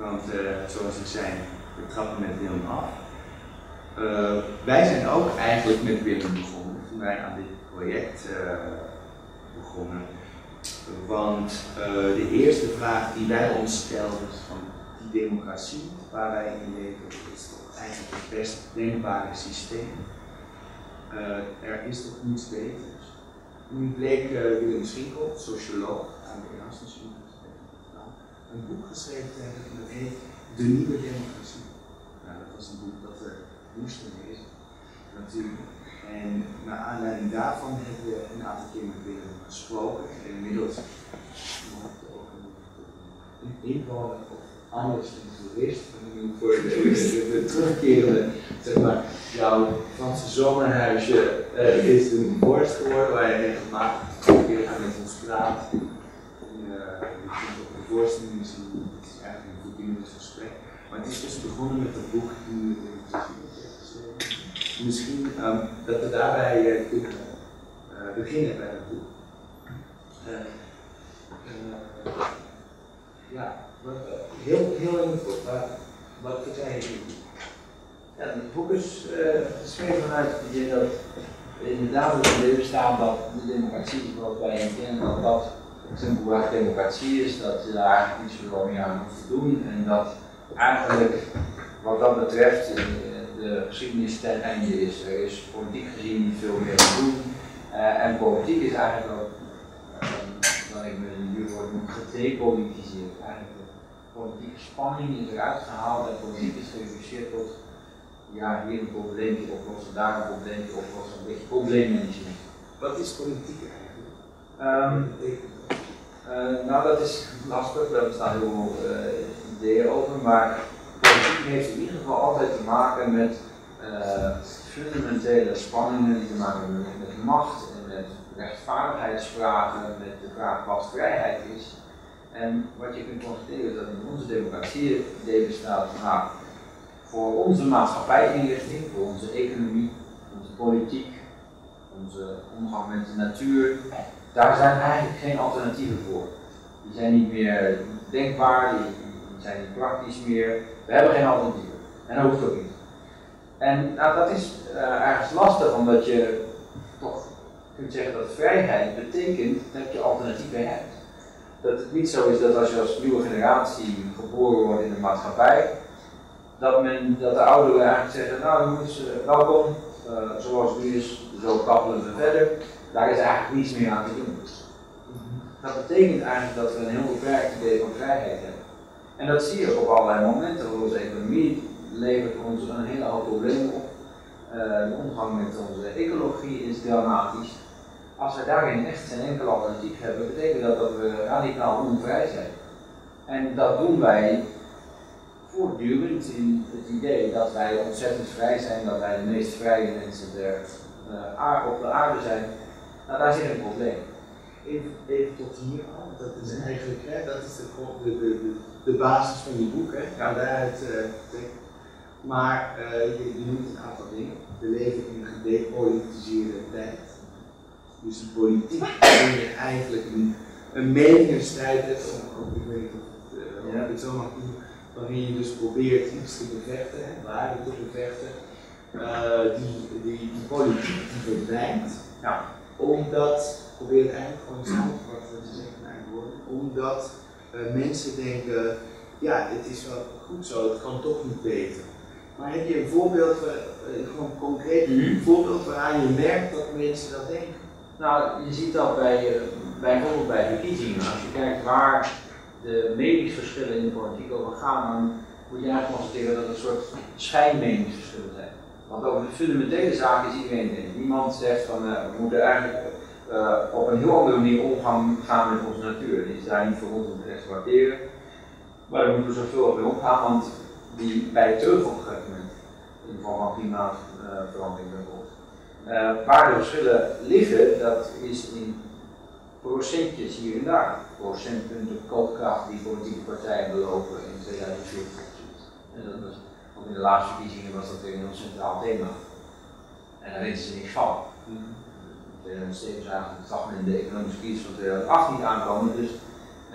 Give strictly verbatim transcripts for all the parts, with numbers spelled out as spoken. Want uh, zoals ik zei, we trappen met Willem af. Uh, wij zijn ook eigenlijk met Willem begonnen, toen wij aan dit project uh, begonnen. Want uh, de eerste vraag die wij ons stelden van die democratie waar wij in leven, is toch eigenlijk het best denkbare systeem. Uh, er is toch niets beters. Toen bleek uh, Willem Schinkel, socioloog aan de Erasmus Universiteit, een boek geschreven te hebben dat heet De Nieuwe Democratie. Nou, dat was een boek dat we moesten lezen, natuurlijk. En naar aanleiding daarvan hebben we een aantal keer met Willem gesproken. En inmiddels mag ik ook een inwoner of anders een toerist. Voor de terugkerende, zeg maar, jouw Franse zomerhuisje uh, is een worst geworden waar je regelmatig weer gaat met ons praat. En, uh, je kunt op de voorstelling misschien, het is eigenlijk een voortdurend gesprek. Maar het is dus begonnen met het boek die we misschien um, dat we daarbij uh, kunnen uh, beginnen bij het boek. Uh, uh, ja, wat, uh, heel, heel in het kort, uh, wat vertel je nu? Ja, het boek is uh, geschreven vanuit het idee dat we inderdaad in het leven staan dat de democratie zoals wij hem kennen, dat dat simpelweg democratie is, dat je daar eigenlijk niet zoveel meer aan hoeft te doen en dat eigenlijk wat dat betreft uh, de geschiedenis ten einde is. Er is politiek gezien niet veel meer te doen. Uh, en politiek is eigenlijk ook, uh, dat ik me nu word noem, gedepolitiseerd. Eigenlijk de politieke spanning is eruit gehaald en politiek is gereduceerd tot ja, hier een probleempje oplossen, daar een probleempje oplossen, een beetje probleemmanagement. Wat is politiek eigenlijk? Um, ik, uh, nou, dat is lastig, daar bestaan heel veel uh, ideeën over, maar politiek heeft in ieder geval altijd te maken met uh, fundamentele spanningen die te maken hebben met, met macht en met rechtvaardigheidsvragen, met de vraag wat vrijheid is. En wat je kunt constateren is dat in onze democratie het idee bestaat van nou, voor onze maatschappijinrichting, voor onze economie, onze politiek, onze omgang met de natuur, daar zijn eigenlijk geen alternatieven voor. Die zijn niet meer denkbaar, die zijn niet praktisch meer. We hebben geen alternatieven. En dat hoeft ook niet. En nou, dat is uh, ergens lastig, omdat je toch kunt zeggen dat vrijheid betekent dat je alternatieven hebt. Dat het niet zo is dat als je als nieuwe generatie geboren wordt in de maatschappij, dat, men, dat de ouderen eigenlijk zeggen, nou jongens, welkom, uh, zoals het nu is, zo kappelen we verder. Daar is eigenlijk niets meer aan te doen. Dat betekent eigenlijk dat we een heel beperkt idee van vrijheid hebben. En dat zie je op allerlei momenten. Onze economie levert ons een hele hoop problemen op. Uh, de omgang met onze ecologie is dramatisch. Als we daarin echt geen enkel alternatief hebben, betekent dat dat we radicaal onvrij zijn. En dat doen wij voortdurend in het idee dat wij ontzettend vrij zijn, dat wij de meest vrije mensen der, uh, op de aarde zijn. Nou, daar zit een probleem. Even, even tot hier al, dat is eigenlijk, hè, dat is de, de, de, de basis van je boek, hè, ja. Daaruit, uh, maar uh, je, je noemt een aantal dingen. We leven in een gedepolitiseerde tijd. Dus de politiek waarin je eigenlijk een, een meningsstrijd hebt, ik weet niet of uh, ja. ik het zo mag doen, waarin je dus probeert iets te bevechten, hè, waarden te bevechten, uh, die, die, die politiek die verdwijnt, ja. Omdat ik probeer het eigenlijk gewoon samengevat te zeggen naar de woorden. Omdat uh, mensen denken, ja, het is wel goed zo, het kan toch niet beter. Maar heb je een voorbeeld, een uh, concreet mm. voorbeeld waaraan je merkt dat mensen dat denken? Nou, je ziet dat bij, uh, bijvoorbeeld bij verkiezingen. Als je kijkt waar de meningsverschillen in de politiek over gaan, dan moet je eigenlijk constateren dat het een soort schijnmeningsverschillen zijn. Want over de fundamentele zaken is iedereen in. Niemand zegt van uh, we moeten eigenlijk uh, op een heel andere manier omgaan gaan met onze natuur. Die is daar niet voor ons om te exploiteren. Maar daar moeten we zoveel mee omgaan, want die bij terug op een gegeven moment in de vorm van klimaatverandering bijvoorbeeld. Uh, waar de verschillen liggen, dat is in procentjes hier en daar. Procentpunten koopkracht die politieke partijen belopen in tweeduizend veertien. En dat was, want in de laatste verkiezingen was dat weer een heel centraal thema. En daar weten ze niks van. In tweeduizend zeven zag men de economische crisis van tweeduizend acht niet aankomen, dus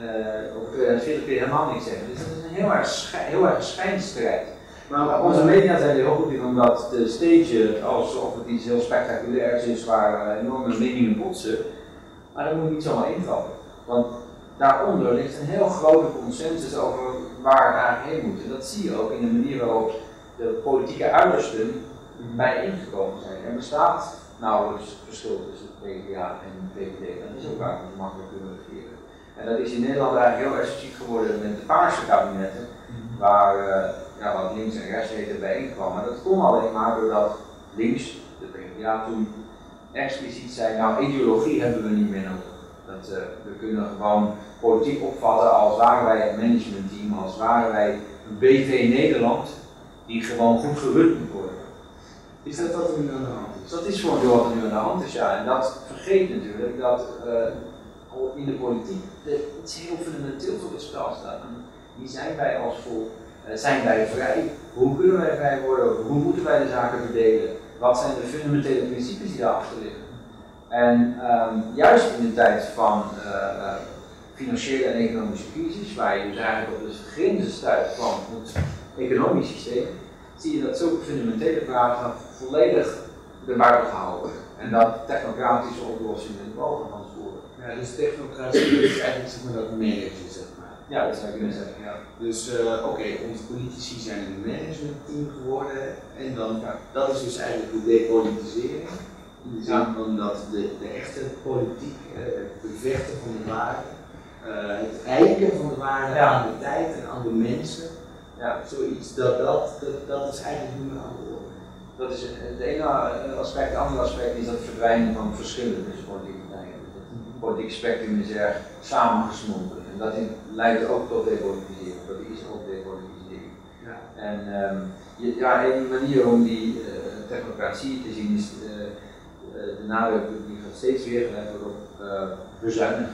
uh, over tweeduizend veertig kun je helemaal niks zeggen. Dus dat is een heel erg, heel erg schijnstrijd. Maar onze media zijn er heel goed in, omdat de stage, alsof het iets heel spectaculair ergens is waar enorme meningen botsen, maar dat moet niet zomaar invallen. Want daaronder ligt een heel grote consensus over waar we naar heen moeten. Dat zie je ook in de manier waarop de politieke uitersten bij ingekomen zijn. Er bestaat nauwelijks verschil tussen het PvdA en het V V D. Dat is ook waar we makkelijk kunnen regeren. En dat is in Nederland eigenlijk heel expliciet geworden met de paarse kabinetten, waar uh, ja, wat links en rechts heten bijeenkwam. En dat kon alleen maar doordat links, de PvdA toen, expliciet zei, nou ideologie hebben we niet meer nodig. Dat, uh, we kunnen gewoon politiek opvatten als waren wij een managementteam, als waren wij een B V Nederland die gewoon goed gerund moet worden. Is dat wat er nu aan de hand is? Dat is gewoon wat er nu aan de hand is, ja. En dat vergeet natuurlijk dat uh, in de politiek de, iets heel fundamenteels op het spel staat. Wie zijn wij als volk? Uh, zijn wij vrij? Hoe kunnen wij vrij worden? Hoe moeten wij de zaken verdelen? Wat zijn de fundamentele principes die daarachter liggen? En um, juist in de tijd van uh, financiële en economische crisis, waar je dus eigenlijk op de grenzen stuit van het economisch systeem, zie je dat zulke fundamentele vragen volledig erbuiten gehaald worden. En dat technocratische oplossingen boven gaan voeren. Ja, dus technocratie is eigenlijk zeg maar, dat managen, zeg maar. Ja, dat zou je kunnen zeggen. Ja. Dus uh, oké, okay, onze politici zijn een managementteam geworden en dan, ja. Dat is dus eigenlijk de depolitisering. In de zin ja. van dat de, de echte politiek, uh, het bevechten van de waarde, uh, het eiken van de waarde ja. aan de tijd en aan de mensen, ja. zoiets, dat, dat, dat, dat is eigenlijk niet meer aan de orde. Dat is het ene aspect. Het andere aspect is dat het verdwijnen van verschillen tussen politieke partijen. Het politieke spectrum is erg samengesmolten en dat leidt ook tot depolitisering. Dat is ook depolitisering. Ja. En um, je, ja, een manier om die uh, technocratie te zien is. Uh, De nadruk die gaat steeds weer gelegd wordt op uh, bezuinigen.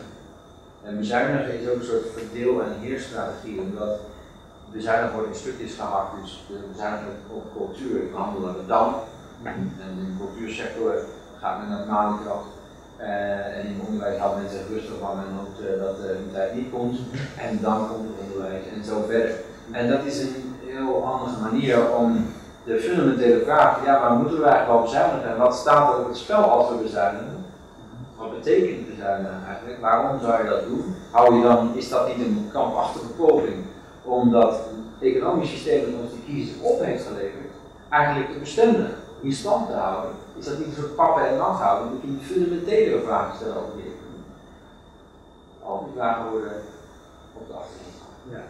En bezuinigen is ook een soort verdeel- en heerstrategie, omdat bezuinigen wordt in stukjes gehakt. Dus de bezuinigen op cultuur, ik handel aan de dam. En in de cultuursector gaat men naar de malenkracht. Uh, en in het onderwijs haalt men zich rustig van en hoopt uh, dat uh, de tijd niet komt. En dan komt het onderwijs en zo verder. En dat is een heel andere manier om. De fundamentele vraag, ja, maar moeten we eigenlijk wel bezuinigen en wat staat er op het spel als we bezuinigen? Wat betekent bezuinigen eigenlijk? Waarom zou je dat doen? Hou je dan, is dat niet een kampachtige poging om dat economisch systeem dat ons de crisis op heeft geleverd, eigenlijk te bestendigen, in stand te houden? Is dat niet een soort pappen en nat houden? Dan moet je een fundamentele vraag stellen over die economie. Al die vragen worden op de achtergrond. Ja,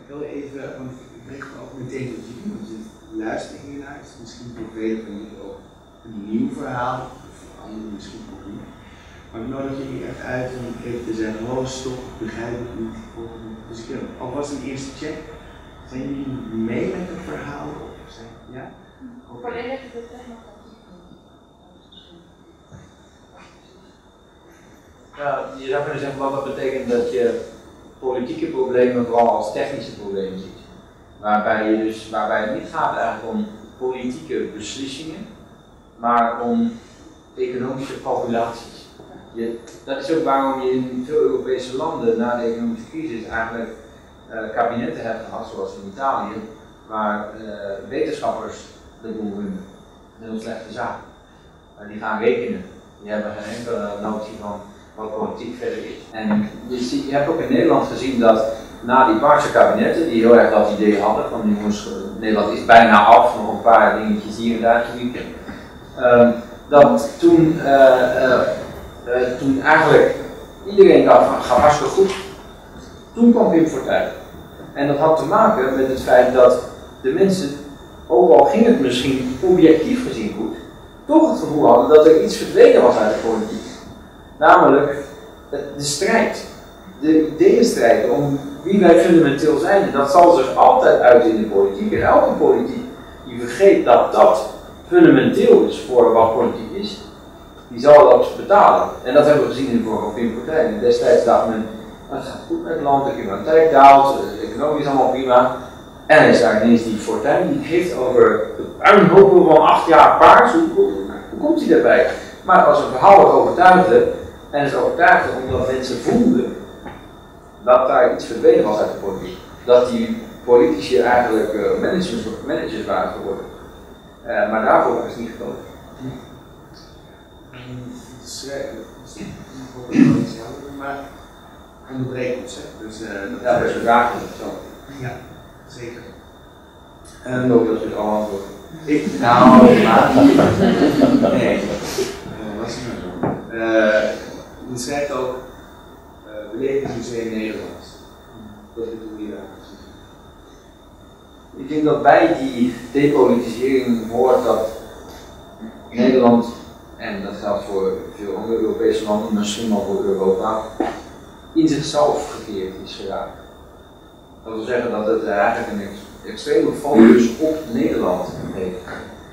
ik wil even, want ik denk ook meteen dat je iemand zit. Luister hiernaar, het is misschien voor velen van jullie ook een nieuw verhaal, voor anderen misschien ook niet. Maar ik nodig jullie echt uit om even te zeggen, oh stop, begrijp ik niet, volgende. Dus ik heb alvast een eerste check. Zijn jullie mee met het verhaal? Of zijn, ja? Volledig de technocratie. Ja, je zou kunnen zeggen, wat dat betekent dat je politieke problemen vooral als technische problemen ziet. Waarbij, je dus, waarbij het niet gaat eigenlijk om politieke beslissingen, maar om economische calculaties. Je, dat is ook waarom je in veel Europese landen na de economische crisis eigenlijk uh, kabinetten hebt gehad, zoals in Italië, waar uh, wetenschappers de boel runnen. Dat is een slechte zaak. En die gaan rekenen. Die hebben geen enkele notie van wat politiek verder is. En je, ziet, je hebt ook in Nederland gezien dat na die Paarse kabinetten, die heel erg dat idee hadden van jongens, Nederland is bijna af, nog een paar dingetjes hier en daar gewieken. Uh, dat toen, uh, uh, uh, toen eigenlijk iedereen dacht van, gaat hartstikke goed. Toen kwam Pim Fortuyn. En dat had te maken met het feit dat de mensen, ook al ging het misschien objectief gezien goed, toch het gevoel hadden dat er iets verdwenen was uit de politiek. Namelijk de strijd, de ideeënstrijd om wie wij fundamenteel zijn, en dat zal zich altijd uit in de politiek. En elke politiek die vergeet dat dat fundamenteel is voor wat politiek is, die zal dat betalen. En dat hebben we gezien in de vorm van Pim Fortuyn. Destijds dacht men, het gaat goed met het land, de criminaliteit daalt, de economie is allemaal prima. En hij is daar ineens die Fortuyn, die heeft over de puinhopen van acht jaar paars, hoe, hoe komt hij daarbij? Maar als een verhaal het overtuigde, en het overtuigde omdat mensen voelden, dat daar iets verdwenen was uit de politiek. dat die politici eigenlijk uh, managers, managers waren geworden. Uh, maar daarvoor is het niet gekomen. Maar aan de brekels, hè? Dus, uh, dat ja, dat is een vraag. Ja, zeker. En um, ook dat we het allemaal antwoord. Ik? Nou, maar nee. Uh, wat is het nou zo? Uh, je schrijft ook uh, Belevingsmuseum Nederlands. Dat is het hier aan. Ik denk dat bij die depolitisering hoort dat Nederland, en dat geldt voor veel andere Europese landen, misschien wel voor Europa, in zichzelf gekeerd is geraakt. Dat wil zeggen dat het eigenlijk een ex extreme focus op Nederland heeft.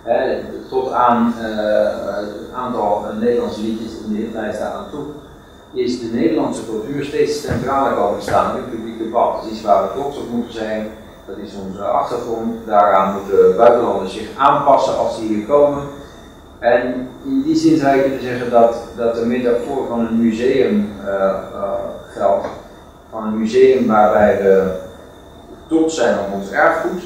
He, tot aan uh, het aantal Nederlandse liedjes in de hitlijst daar aan toe, is de Nederlandse cultuur steeds centraler komen staan in het publiek debat. Dat is iets waar we trots op moeten zijn. Dat is onze achtergrond, daaraan moeten buitenlanders zich aanpassen als ze hier komen. En in die zin zou je kunnen zeggen dat, dat de metafoor van een museum uh, uh, geldt. Van een museum waarbij we trots zijn op ons erfgoed.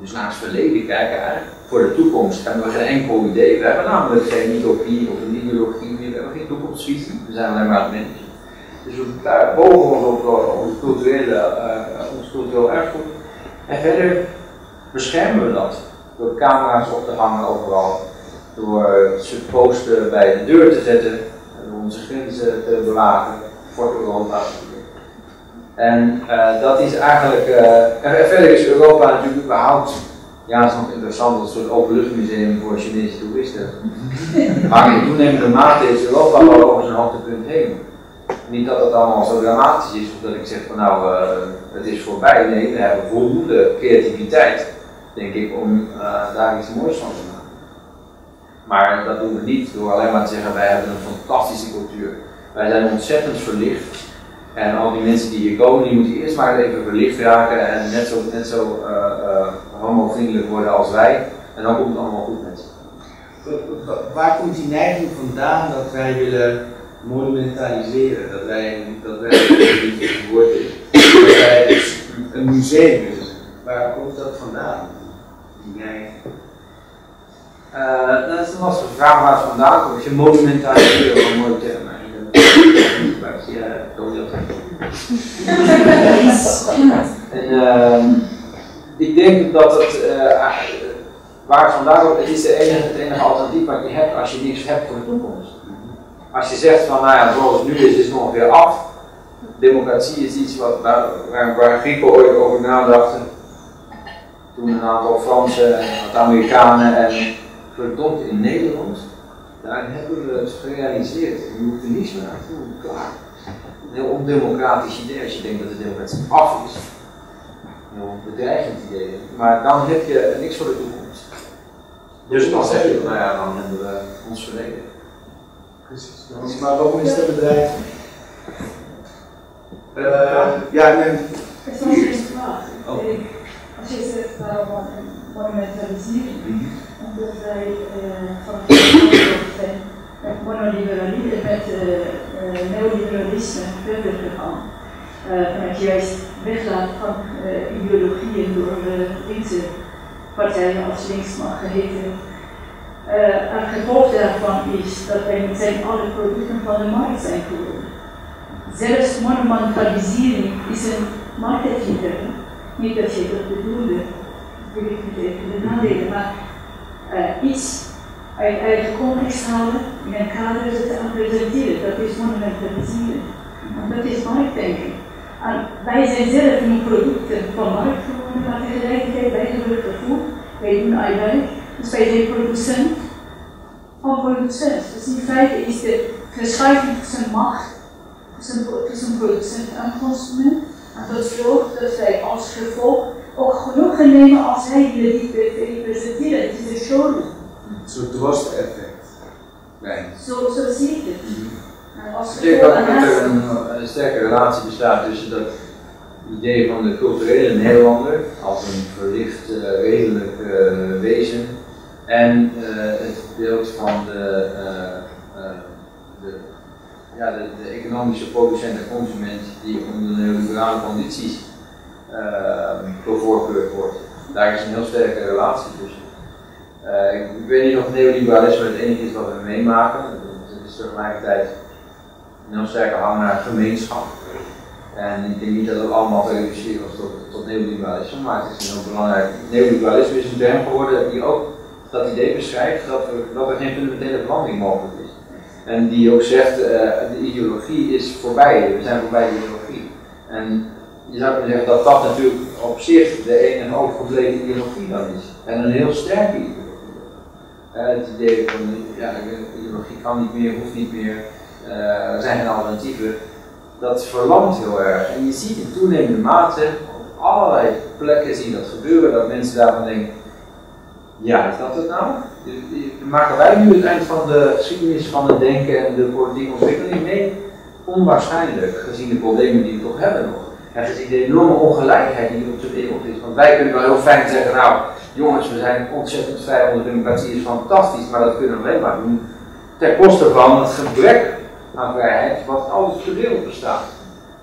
Dus naar het verleden kijken eigenlijk. Voor de toekomst hebben we geen enkel idee. We hebben namelijk geen utopie of een ideologie meer. We hebben geen toekomstvisie. We zijn alleen maar het mens. Dus we daar bogen ons op ons culturele, uh, ons cultureel erfgoed. En verder beschermen we dat. Door camera's op te hangen overal. Door ze posten bij de deur te zetten. Door onze grenzen te bewaken. Voor Europa. En uh, dat is eigenlijk. Uh, en verder is Europa natuurlijk überhaupt. Ja, het is nog interessant, een soort openluchtmuseum voor Chinese toeristen. Maar in toenemende mate is Europa wel over zijn hoogtepunt heen. Niet dat het allemaal zo dramatisch is, of dat ik zeg van nou, uh, het is voorbij. Nee, we hebben voldoende creativiteit, denk ik, om uh, daar iets moois van te maken. Maar dat doen we niet door alleen maar te zeggen, wij hebben een fantastische cultuur. Wij zijn ontzettend verlicht. En al die mensen die hier komen, die moeten eerst maar even verlicht raken en net zo, net zo uh, uh, homovriendelijk worden als wij. En dan komt het allemaal goed met ze. Waar komt die neiging vandaan dat wij willen monumentaliseren? Dat wij, dat wij, dat wij een museum is. Waar komt dat vandaan? Die neiging? Uh, dat is een lastige vraag waar het vandaan komt. Je monumentaliseren van mooie termen. Ja, dat wil en, uh, ik denk dat het, uh, waar het vandaan komt, het is de enige, het enige alternatief wat je hebt als je niks hebt voor de toekomst. Als je zegt van, nou ja, zoals het nu is, is het ongeveer af. Democratie is iets wat, waar, waar Grieken ooit over nadachten. Toen een aantal Fransen en wat Amerikanen en verdomd in Nederland. Daarin hebben we het gerealiseerd. Je hoeft er niets meer aan te doen, klaar. Een heel ondemocratisch idee als je denkt dat de democratie af is. Een heel bedreigend idee. Maar dan heb je niks voor de toekomst. Dus dan zeg je, nou ja, dan hebben we ons verleden. Precies. Dan. Maar waarom is dat bedreigend? Uh, ja, nee. Dat is een vraag. Als je zegt waarom monumentaliseren, omdat wij van het monoliberalisme met neoliberalisme verder gegaan. En het juist weglaat van ideologieën door linkse partijen als links mag geheten. Het gevolg daarvan is dat wij met zijn alle producten van de markt zijn geworden. Zelfs monumentalisering is een marketingterm. Niet dat je dat bedoelde, wil ik niet even de nadelen, maar uh, iets uit je eigen context houden, in een kader zetten en presenteren. Dat is monumentaliseren. Want dat is marktdenken. En wij zijn zelf nu producten van markt geworden, maar tegelijkertijd wij hebben het gevoel, wij doen arbeid, dus wij zijn producent van producent. Dus in feite is de verschuiving tussen macht, tussen, tussen producent en consument. En dat zorgt dat wij als gevolg ook genoegen nemen als wij jullie representeren. Het is een showroom. Een soort drost-effect. Nee. Zo, zo zie ik het. Ik denk dat er een, een sterke relatie bestaat tussen dat idee van de culturele Nederlander als een verlicht, uh, redelijk uh, wezen en uh, het beeld van de, uh, uh, de Ja, de, de economische producent en consument die onder neoliberale condities doorvoorgebeurd wordt. Daar is een heel sterke relatie tussen. Uh, ik, ik weet niet of neoliberalisme het enige is wat we meemaken. Het is tegelijkertijd een heel sterke hang naar gemeenschap. En ik denk niet dat het allemaal te reduceren was tot, tot neoliberalisme, maar het is een heel belangrijk. Neoliberalisme is een term geworden die ook dat idee beschrijft dat, we, dat er geen fundamentele verandering mogelijk is. En die ook zegt, uh, de ideologie is voorbij, we zijn voorbij de ideologie. En je zou kunnen zeggen dat dat natuurlijk op zich de een en overgebleven ideologie dan is. En een heel sterke ideologie. Uh, het idee van, ja, de ideologie kan niet meer, hoeft niet meer, uh, er zijn geen alternatieven. Dat verlamt heel erg. En je ziet in toenemende mate, op allerlei plekken zie je dat gebeuren, dat mensen daarvan denken, ja, is dat het nou? Maken wij nu het eind van de geschiedenis van het denken en de politieke ontwikkeling mee? Onwaarschijnlijk, gezien de problemen die we toch hebben nog. En gezien de enorme ongelijkheid die op de wereld is. Want wij kunnen wel heel fijn zeggen, nou jongens, we zijn ontzettend vrij, onze democratie is fantastisch, maar dat kunnen we alleen maar doen ten koste van het gebrek aan vrijheid wat altijd verdeeld bestaat.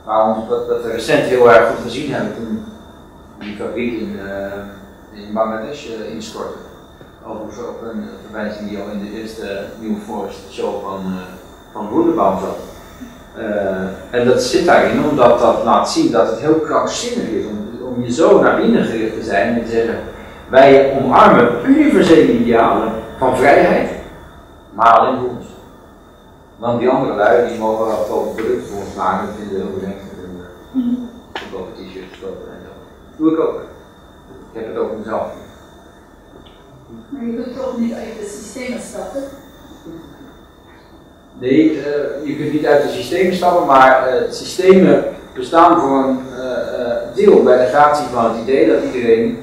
Waarom dat, dat we recent heel erg goed gezien hebben toen die fabriek in, uh, in Bangladesh uh, instortte. Overigens ook een verwijzing die al in de eerste New Forest show van, uh, van Wunderbaum zat. Uh, en dat zit daarin omdat dat laat zien dat het heel krankzinnig is om, om je zo naar binnen gericht te zijn en te zeggen wij omarmen universele idealen van vrijheid, maar alleen voor ons. Want die andere lui die mogen wel een product voor ons maken, dat vinden we heel bedenkt. Goedkope t-shirts kopen en zo. Dat doe ik ook. Ik heb het ook mezelf. Maar je kunt toch niet uit het systeem stappen? Nee, uh, je kunt niet uit het systeem stappen, maar uh, systemen bestaan voor een uh, deel bij de gratie van het idee dat iedereen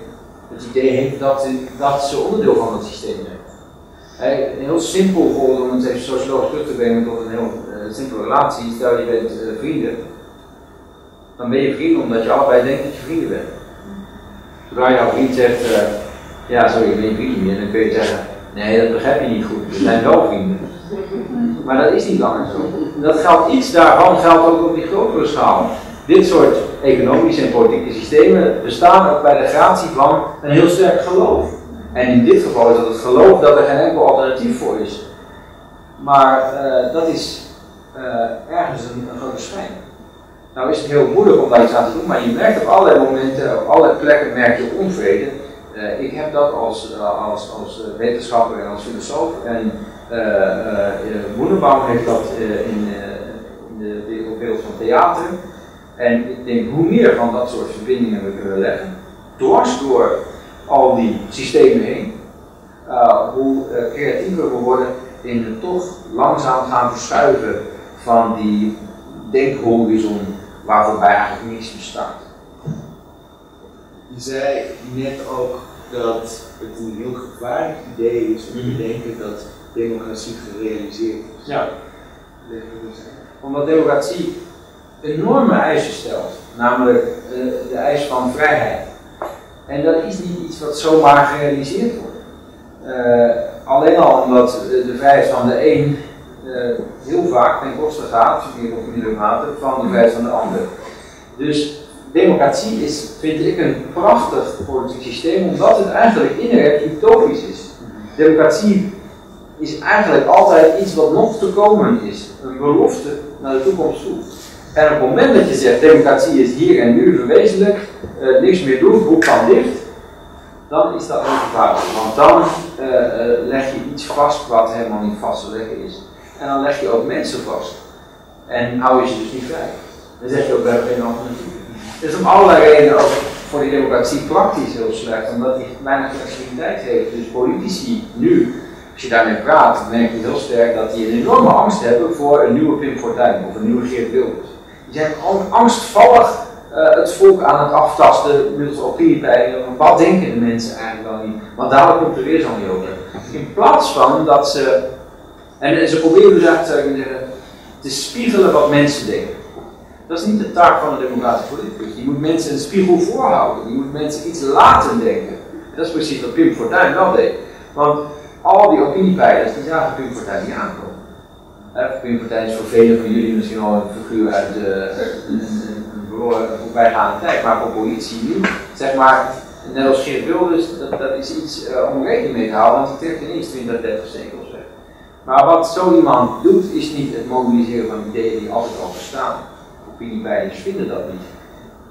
het idee heeft dat, dat ze onderdeel van het systeem zijn. Hey, een heel simpel voorbeeld om het even sociologisch terug te brengen tot een heel uh, simpele relatie. Stel je bent uh, vrienden, dan ben je vrienden omdat je allebei denkt dat je vrienden bent. Zodra jouw vriend zegt, uh, ja sorry ik ben je vrienden meer, dan kun je zeggen, nee dat begrijp je niet goed, we zijn wel vrienden. Maar dat is niet langer zo. En dat geldt, iets daarvan geldt ook op die grotere schaal. Dit soort economische en politieke systemen bestaan ook bij de gratie van een heel sterk geloof. En in dit geval is dat het geloof dat er geen enkel alternatief voor is. Maar uh, dat is uh, ergens een, een grote schijn. Nou is het heel moeilijk om daar iets aan te doen, maar je merkt op allerlei momenten, op allerlei plekken merk je onvrede. Uh, ik heb dat als, uh, als, als wetenschapper en als filosoof. En uh, uh, Wunderbaum heeft dat uh, in, uh, in de wereldbeeld van theater. En ik denk hoe meer van dat soort verbindingen we kunnen leggen, dwars door al die systemen heen, uh, hoe uh, creatiever we worden in het toch langzaam gaan verschuiven van die denkhorizon waarvoor eigenlijk niets bestaat. Je zei net ook dat het een heel gevaarlijk idee is om te denken dat democratie gerealiseerd is. Ja. Omdat democratie enorme eisen stelt, namelijk uh, de eis van vrijheid. En dat is niet iets wat zomaar gerealiseerd wordt. Uh, alleen al omdat de vrijheid van de een uh, heel vaak ten koste gaat, meer of minder mate, van de vrijheid van de ander. Dus democratie is, vind ik, een prachtig politiek systeem, omdat het eigenlijk inherent utopisch is. Democratie is eigenlijk altijd iets wat nog te komen is, een belofte naar de toekomst toe. En op het moment dat je zegt, democratie is hier en nu verwezenlijk, eh, niks meer doen, boek kan dicht, dan is dat ook gevaarlijk. Want dan eh, leg je iets vast wat helemaal niet vast te leggen is. En dan leg je ook mensen vast. En hou je ze dus niet vrij. Dan zeg je ook, we hebben geen alternatief. Dus om allerlei redenen ook voor die democratie praktisch heel slecht, omdat die weinig flexibiliteit heeft. Dus politici nu, als je daarmee praat, dan merk je heel sterk dat die een enorme angst hebben voor een nieuwe Pim Fortuyn of een nieuwe Geert Wilders. Die zijn angstvallig uh, het volk aan het aftasten, middels opiniepeilingen. Wat denken de mensen eigenlijk wel niet? Want dadelijk komt er weer zo'n niet over. In plaats van dat ze, en, en ze proberen dus eigenlijk te spiegelen wat mensen denken. Dat is niet de taak van een democratische politicus. Je moet mensen een spiegel voorhouden, je moet mensen iets laten denken. Dat is precies wat Pim Fortuyn wel deed. Want al die opiniepeilers die zagen Pim Fortuyn niet aankomen. Pim Fortuyn is voor velen van jullie misschien al een figuur uit de, een, een, een hoe wij gaan. Kijk maar op politie nu, zeg maar, net als Geert Wilders, dat, dat is iets uh, om rekening mee te houden, want die trekt ineens twintig, dertig zetels weg. Maar wat zo iemand doet, is niet het mobiliseren van ideeën die altijd al bestaan. Opiniepeilingen vinden dat niet.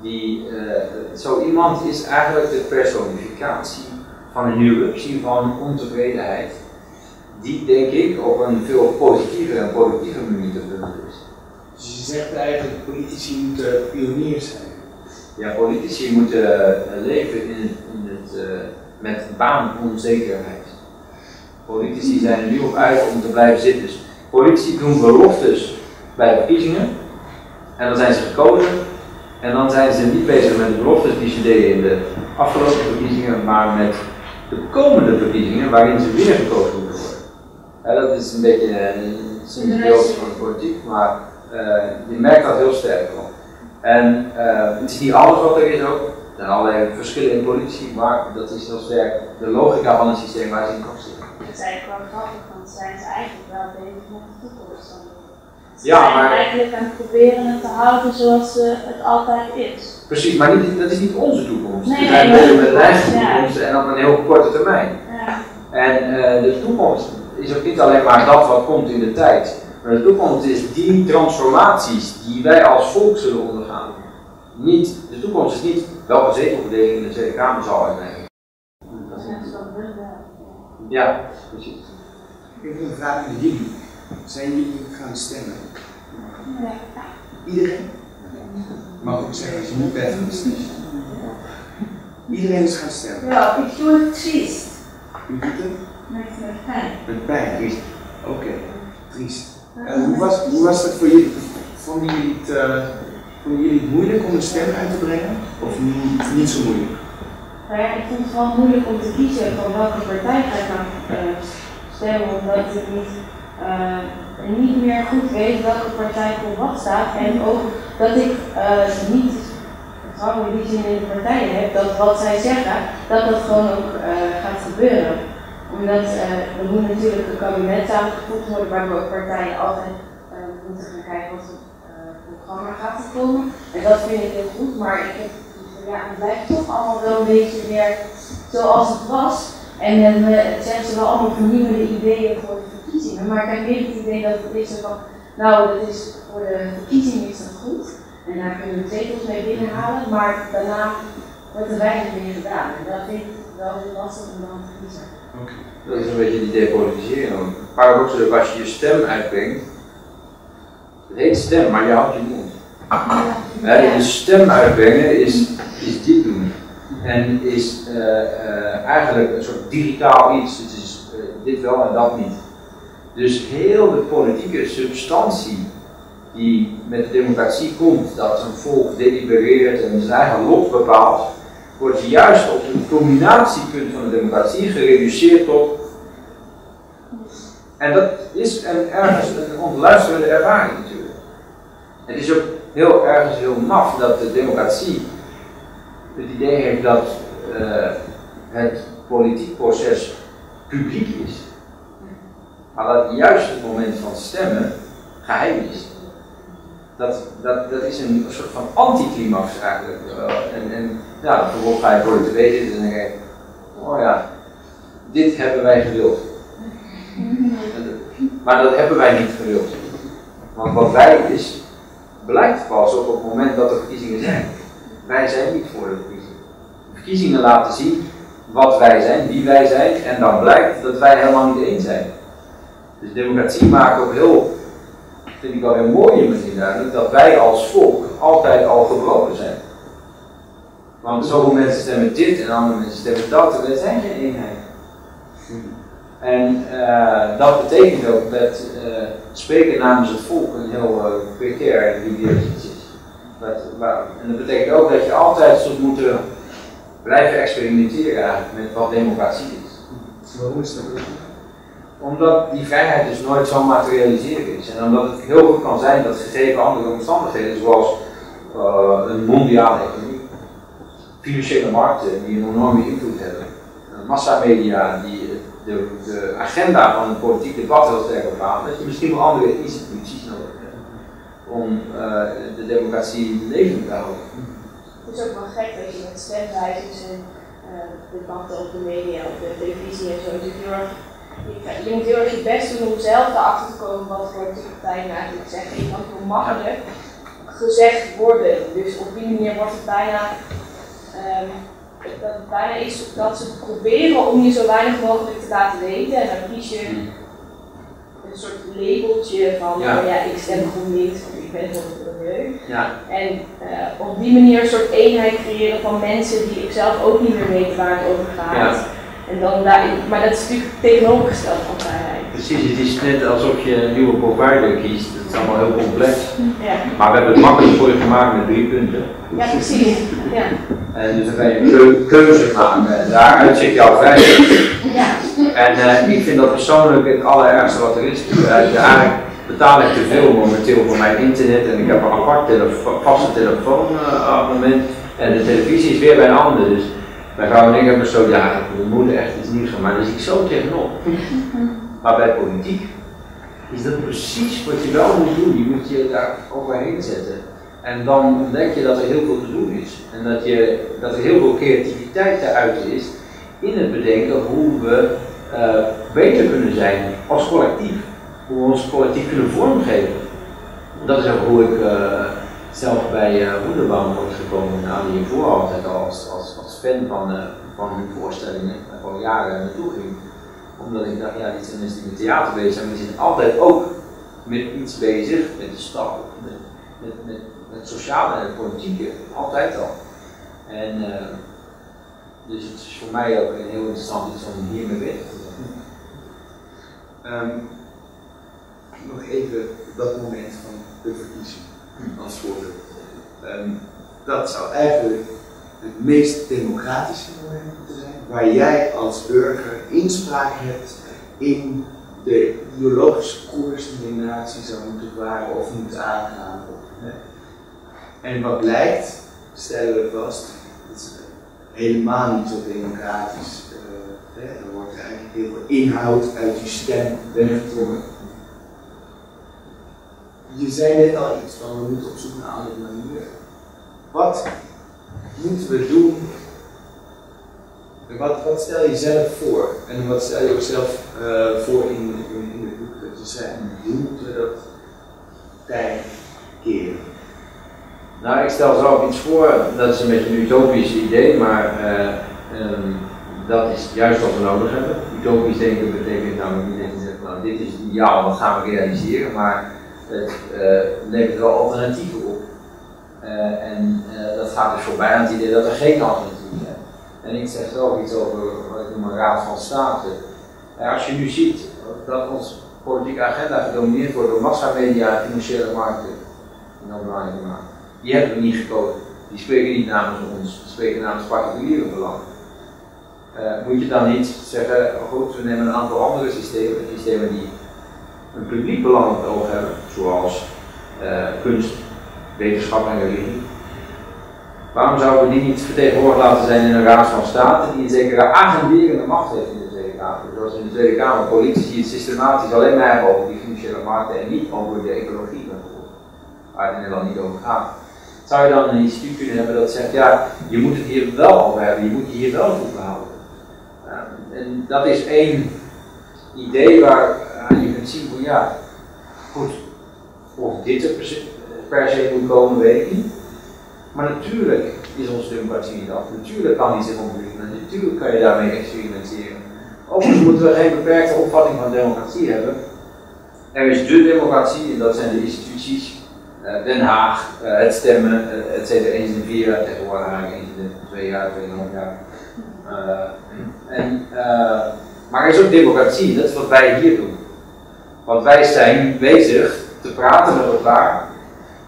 Die, uh, zo iemand is eigenlijk de personificatie van een eruptie van ontevredenheid, die denk ik op een veel positievere en productieve manier te vinden is. Dus je zegt eigenlijk, politici moeten pioniers zijn. Ja, politici moeten leven in, in het, uh, met baanonzekerheid. Politici zijn er nu op uit om te blijven zitten. Dus politici doen beloftes bij verkiezingen en dan zijn ze gekozen. En dan zijn ze niet bezig met de beloftes die ze deden in de afgelopen verkiezingen, maar met de komende verkiezingen waarin ze weer gekozen moeten worden. Ja, dat is een beetje een simpel beeld van de politiek, maar uh, je merkt dat heel sterk wel. En uh, het is niet alles wat er is ook, er zijn allerlei verschillen in politici, maar dat is heel sterk de logica van het systeem waar ze in kan zitten. Het is eigenlijk wel grappig, want zijn ze eigenlijk wel bezig met de toekomst dan? Ze ja, maar eigenlijk aan het proberen het te houden zoals uh, het altijd is. Precies, maar niet, dat is niet onze toekomst. Nee, we zijn bezig met lijsttoekomsten en op een heel korte termijn. Ja. En uh, de toekomst is ook niet alleen maar dat wat komt in de tijd. Maar de toekomst is die transformaties die wij als volk zullen ondergaan. Niet, de toekomst is niet welke zetelverdeling in de Tweede Kamer zal uitnemen. Dat is net zoals we hebben. Ja, precies. Ik heb een vraag aan jullie. Zijn jullie gaan stemmen? Nee. Iedereen? Mag ik zeggen als je niet bent gaan stemmen? Iedereen is gaan stemmen? Ja, ik doe het triest. U doet het? Met pijn. Met pijn, triest. Oké, okay. Triest. En hoe was, hoe was dat voor jullie? Vonden jullie het, uh, vonden jullie het moeilijk om een stem uit te brengen? Of niet, niet zo moeilijk? Nou ja, ik vond het wel moeilijk om te kiezen van welke partij ga ik nou uh, stemmen, omdat ik niet... Uh, en niet meer goed weet welke partij voor wat staat en ook dat ik uh, niet vertrouwen in die zin in de partijen heb dat wat zij zeggen, dat dat gewoon ook uh, gaat gebeuren. Omdat uh, er moet natuurlijk een kabinet samengevoegd worden waarbij ook partijen altijd uh, moeten gaan kijken wat het uh, programma gaat komen. En dat vind ik heel goed, maar ik heb, ja, het blijft toch allemaal wel een beetje weer zoals het was. En dan uh, zijn ze wel allemaal vernieuwende ideeën voor de verkiezingen. Maar ik heb weer het idee dat het is van, nou, dat is voor de verkiezingen is dat goed. En daar kunnen we zetels mee binnenhalen, maar daarna wordt er weinig mee gedaan. En dat vind ik wel heel lastig om dan te kiezen. Okay. Dat is een beetje die depolitisering. Paradoxal, als je je stem uitbrengt, het heet stem, maar je houdt je mond. Ja, ja. Je stem uitbrengen is, is dit doen. En is uh, uh, eigenlijk een soort digitaal iets, het is uh, dit wel en dat niet. Dus heel de politieke substantie die met de democratie komt, dat een volk delibereert en zijn eigen lot bepaalt, wordt juist op het combinatiepunt van de democratie gereduceerd tot... En dat is een ergens een ontluisterende ervaring natuurlijk. Het is ook heel ergens heel maf dat de democratie het idee heeft dat uh, het politiek proces publiek is, maar dat juist het moment van stemmen geheim is. Dat, dat, dat is een soort van anticlimax eigenlijk. En, en ja, bijvoorbeeld ga je voor de tv zitten en dan denk je, oh ja, dit hebben wij gewild. Maar dat hebben wij niet gewild. Want wat wij is, blijkt pas op het moment dat er verkiezingen zijn. Wij zijn niet voor de verkiezingen. De verkiezingen laten zien wat wij zijn, wie wij zijn, en dan blijkt dat wij helemaal niet één zijn. Dus democratie maakt ook heel, vind ik wel heel mooi in mijn duidelijk, dat wij als volk altijd al gebroken zijn. Want zoveel mensen stemmen dit en andere mensen stemmen dat, en wij zijn geen eenheid. En uh, dat betekent ook dat uh, spreken namens het volk een heel uh, precair en dubieus iets is. Dat, waar, en dat betekent ook dat je altijd zult moeten blijven experimenteren eigenlijk met wat democratie is. Waarom is dat? Omdat die vrijheid dus nooit zo materialiseerd is. En omdat het heel goed kan zijn dat gegeven andere omstandigheden, zoals uh, een mondiale economie, financiële markten die een enorme invloed hebben, massamedia die de, de agenda van het politiek debat heel sterk bepalen, dat je misschien wel andere instituties nodig hebt. om uh, de democratie levend te houden. Het is ook wel gek dat je met stemwijzers en uh, debatten op de media, op de televisie en zo, dus heel erg, je, je moet heel erg je best doen om zelf erachter te komen wat voor de partijen eigenlijk zeggen. Je kan heel makkelijk gezegd worden, dus op die manier wordt het bijna, um, dat het bijna is dat ze proberen om je zo weinig mogelijk te laten weten en dan kies je een soort labeltje van ja, ja ik stem groen niet, of ik ben voor het milieu. Ja. En uh, op die manier een soort eenheid creëren van mensen die ik zelf ook niet meer weet waar het over gaat. Ja. En dan, maar dat is natuurlijk tegenovergesteld van vrijheid. Precies, het is net alsof je een nieuwe provider kiest. Het is allemaal heel complex. Ja. Maar we hebben het makkelijk voor je gemaakt met drie punten. Ja, precies. Ja. En dus dan ga je een keuze maken. En daaruit zit jouw vrijheid. Ja. En uh, ik vind dat persoonlijk het allerergste wat er is. Eigenlijk betaal ik te veel momenteel voor mijn internet. En ik heb een apart telefo vaste telefoonabonnement. Uh, en de televisie is weer bij een ander. Dus mijn vrouw en ik hebben zo, ja, we moeten echt iets nieuws gaan, maar daar zie ik zo tegenop. Maar bij politiek is dat precies wat je wel moet doen, je moet je daar overheen zetten. En dan ontdek je dat er heel veel te doen is. En dat, je, dat er heel veel creativiteit daaruit is in het bedenken hoe we uh, beter kunnen zijn als collectief. Hoe we ons collectief kunnen vormgeven. Dat is ook hoe ik uh, zelf bij uh, Wunderbaum word gekomen, nou, die hiervoor altijd als, als, als fan van, uh, van hun voorstellingen, van al jaren naartoe ging. Omdat ik dacht, ja, die zijn mensen die met theater bezig zijn, maar die zijn altijd ook met iets bezig, met de stad, met, met, met, met het sociale en het politieke, altijd al. En, uh, dus het is voor mij ook een heel interessant iets om hiermee bezig te zijn. Um, nog even dat moment van de verkiezing als voorbeeld. Um, dat zou eigenlijk het meest democratische moment moeten zijn, waar jij als burger inspraak hebt in de ideologische koers die de natie zou moeten bewaren of moet aangaan. Hè? En wat blijkt, stellen we vast, dat is helemaal niet zo democratisch. Uh, hè? Er wordt eigenlijk heel veel inhoud uit je stem weggetrokken. Je zei net al iets van, we moeten op zoek naar andere manieren. Wat moeten we doen? Wat, wat stel je zelf voor? En wat stel je ook zelf uh, voor in, in, in de boek dat we zijn? Hoe moeten we dat tijd keren? Nou, ik stel zelf iets voor, dat is een beetje een utopisch idee, maar uh, um, dat is juist wat we nodig hebben. Utopisch denken betekent namelijk niet dat je zegt, nou dit is het ideaal, dat gaan we realiseren, maar het uh, levert wel alternatieven op. Uh, en uh, dat gaat dus voorbij aan het idee dat er geen alternatieven zijn. En ik zeg zelf iets over wat ik noem een raad van state. Uh, als je nu ziet dat onze politieke agenda gedomineerd wordt door massamedia en financiële markten, en dat belangrijke markt, die hebben we niet gekozen. Die spreken niet namens ons, die spreken namens particuliere belangen. Uh, moet je dan niet zeggen, goed, we nemen een aantal andere systemen, systemen die een publiek belang op het oog hebben, zoals uh, kunst, wetenschap en religie. Waarom zouden we die niet vertegenwoordigd laten zijn in een raad van state die een zekere agenderende macht heeft in de Tweede Kamer? Zoals in de Tweede Kamer politici het systematisch alleen maar hebben over die financiële markten en niet over de ecologie bijvoorbeeld, waar het in Nederland niet over gaat. Zou je dan een instituut kunnen hebben dat zegt, ja, je moet het hier wel over hebben, je moet je hier wel voor behouden. Uh, en dat is één idee waar uh, je kunt zien van, ja, goed, of dit er per se moet komen, weet ik niet. Maar natuurlijk is onze democratie niet af. Natuurlijk kan die zich ontwikkelen. Natuurlijk kan je daarmee experimenteren. Overigens moeten we geen beperkte opvatting van democratie hebben. Er is de democratie, en dat zijn de instituties. Uh, Den Haag, uh, het stemmen, uh, et cetera, eens in de vier jaar, tegenwoordig eigenlijk eens in de twee jaar, tweeënhalf jaar. Uh, en, uh, maar er is ook democratie, dat is wat wij hier doen. Want wij zijn bezig te praten met elkaar.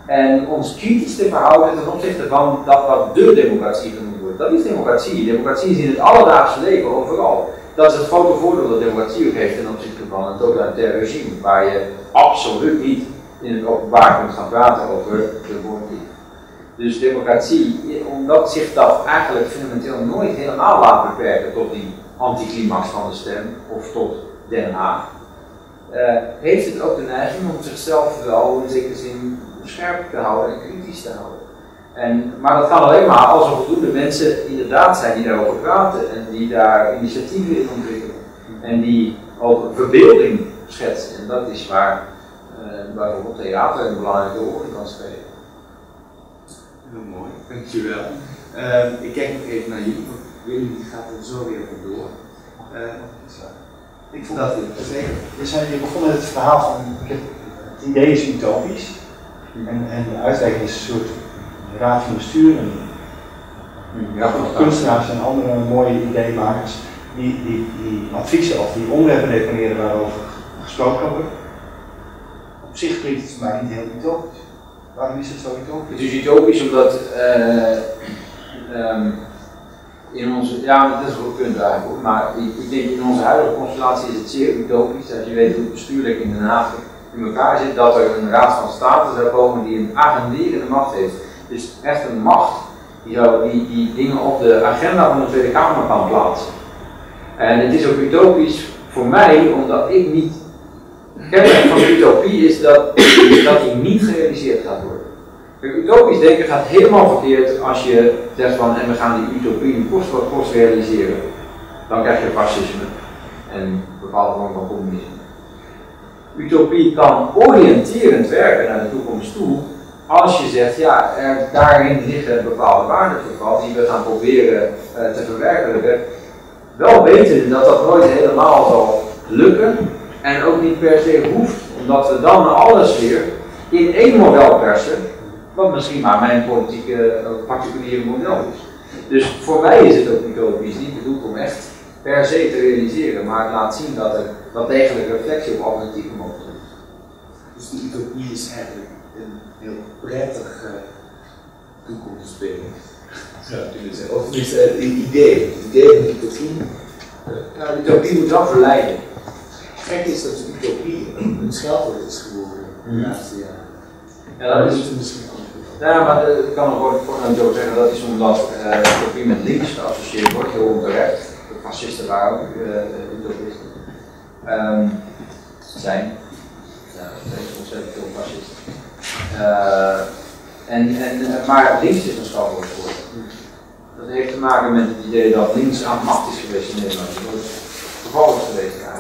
En ons kritisch te verhouden ten opzichte van dat wat de democratie genoemd wordt. Dat is democratie. Democratie is in het alledaagse leven overal. Dat is het grote voordeel dat democratie ook heeft ten opzichte van een totalitair regime. Waar je absoluut niet in het openbaar kunt gaan praten over de politiek. Dus democratie, omdat zich dat eigenlijk fundamenteel nooit helemaal laat beperken tot die anticlimax van de stem of tot Den Haag. Uh, heeft het ook de neiging om zichzelf wel in zekere zin scherp te houden en kritisch te houden. En, maar dat kan alleen maar als er voldoende mensen inderdaad zijn die daarover praten en die daar initiatieven in ontwikkelen. En die ook een verbeelding schetsen. En dat is waar uh, bijvoorbeeld theater een belangrijke rol in kan spelen. Heel mooi, dankjewel. Uh, ik kijk nog even naar jullie, want Willem gaat er zo weer op door. Uh, ik vond dat zeker. We zijn, je begon met het verhaal van het idee is utopisch en, en de uitreiking is een soort raad van bestuur. En, ja, en kunstenaars en andere mooie ideemakers die, die, die adviezen of die onderwerpen deponeren waarover gesproken wordt. Op zich klinkt het voor mij niet heel utopisch. Waarom is het zo utopisch? Het is utopisch omdat uh, um, in onze, ja dat is wel een punt eigenlijk, maar ik, ik denk in onze huidige constellatie is het zeer utopisch als je weet hoe het bestuurlijk in Den Haag in elkaar zit, dat er een raad van state zou komen die een agenderende macht heeft. Dus echt een macht die, die, die dingen op de agenda van de Tweede Kamer kan plaatsen. En het is ook utopisch voor mij omdat ik niet, kenmerk van de utopie is dat, dat die niet gerealiseerd gaat worden. Kijk, utopisch denken gaat helemaal verkeerd als je zegt van en we gaan die utopie nu kost wat kost realiseren. Dan krijg je fascisme en bepaalde vormen van communisme. Utopie kan oriënterend werken naar de toekomst toe als je zegt ja, er, daarin liggen bepaalde waarden die we gaan proberen uh, te verwerkelijken. Wel weten dat dat nooit helemaal zal lukken. En ook niet per se hoeft, omdat we dan alles weer in één model persen, wat misschien maar mijn politieke particuliere model is. Dus voor mij is het ook utopisch, niet bedoeld om echt per se te realiseren, maar het laat zien dat er dat degelijke reflectie op alternatieven mogelijk is. Dus de utopie is eigenlijk een heel prettige toekomstbeeld. Ja, of het is een idee, het idee van de utopie. Nou, de utopie moet dan verleiden. Gek is dat de utopie een scheldwoord is geworden in de laatste jaren. Ja, dat is misschien anders. Ja, maar ik kan nog ook zeggen dat is omdat uh, utopie met links geassocieerd wordt, heel onterecht. De fascisten waren ook uh, utopisten. Um, zijn. Ja, dat zijn ontzettend veel fascisten. Uh, en, en, maar links is een scheldwoord geworden. Dat heeft te maken met het idee dat links aan de macht is geweest in Nederland. Dat is gevallen geweest.